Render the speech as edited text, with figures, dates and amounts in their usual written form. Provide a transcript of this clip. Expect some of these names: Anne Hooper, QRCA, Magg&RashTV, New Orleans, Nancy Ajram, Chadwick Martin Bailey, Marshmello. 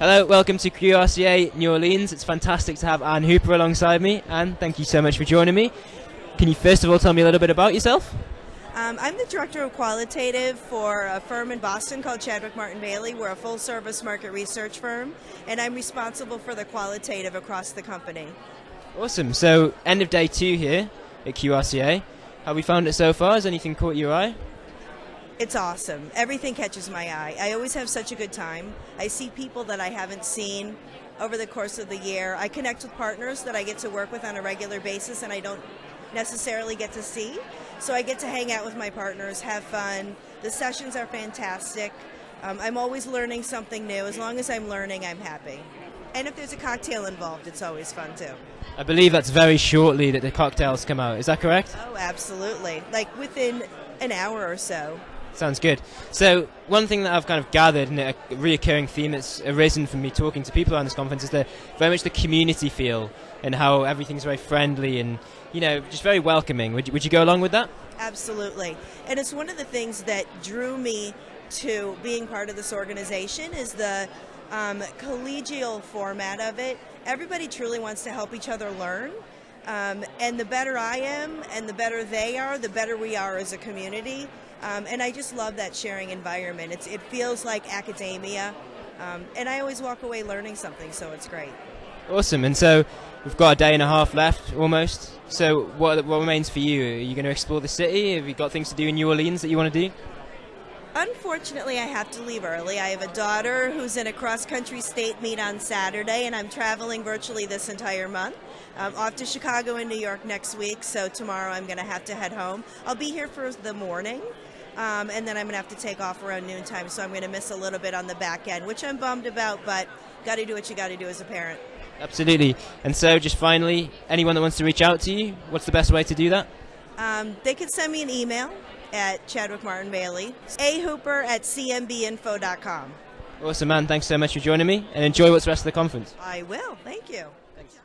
Hello, welcome to QRCA New Orleans. It's fantastic to have Anne Hooper alongside me. Anne, thank you so much for joining me. Can you first of all tell me a little bit about yourself? I'm the Director of Qualitative for a firm in Boston called Chadwick Martin Bailey. We're a full-service market research firm, and I'm responsible for the qualitative across the company. Awesome. So, end of day 2 here at QRCA. How have we found it so far? Has anything caught your eye? It's awesome. Everything catches my eye. I always have such a good time. I see people that I haven't seen over the course of the year. I connect with partners that I get to work with on a regular basis and I don't necessarily get to see. So I get to hang out with my partners, have fun. The sessions are fantastic. I'm always learning something new. As long as I'm learning, I'm happy. And if there's a cocktail involved, it's always fun too. I believe that's very shortly that the cocktails come out. Is that correct? Oh, absolutely. Like within an hour or so. Sounds good. So one thing that I've kind of gathered, and a reoccurring theme that's arisen from me talking to people around this conference, is very much the community feel and how everything's very friendly and, you know, just very welcoming. Would you go along with that? Absolutely. And it's one of the things that drew me to being part of this organization is the collegial format of it. Everybody truly wants to help each other learn. And the better I am and the better they are, the better we are as a community. And I just love that sharing environment. It feels like academia. And I always walk away learning something, so it's great. Awesome. And so we've got a day and a half left almost. So what remains for you? Are you going to explore the city? Have you got things to do in New Orleans that you want to do? Unfortunately, I have to leave early. I have a daughter who's in a cross-country state meet on Saturday, and I'm traveling virtually this entire month. I'm off to Chicago and New York next week, so tomorrow I'm going to have to head home. I'll be here for the morning, and then I'm going to have to take off around noontime, so I'm going to miss a little bit on the back end, which I'm bummed about, but got to do what you got to do as a parent. Absolutely. And so just finally, anyone that wants to reach out to you, what's the best way to do that? They can send me an email at Chadwick Martin Bailey, ahooper@cmbinfo.com. Awesome, man. Thanks so much for joining me, and enjoy what's the rest of the conference. I will. Thank you. Thanks.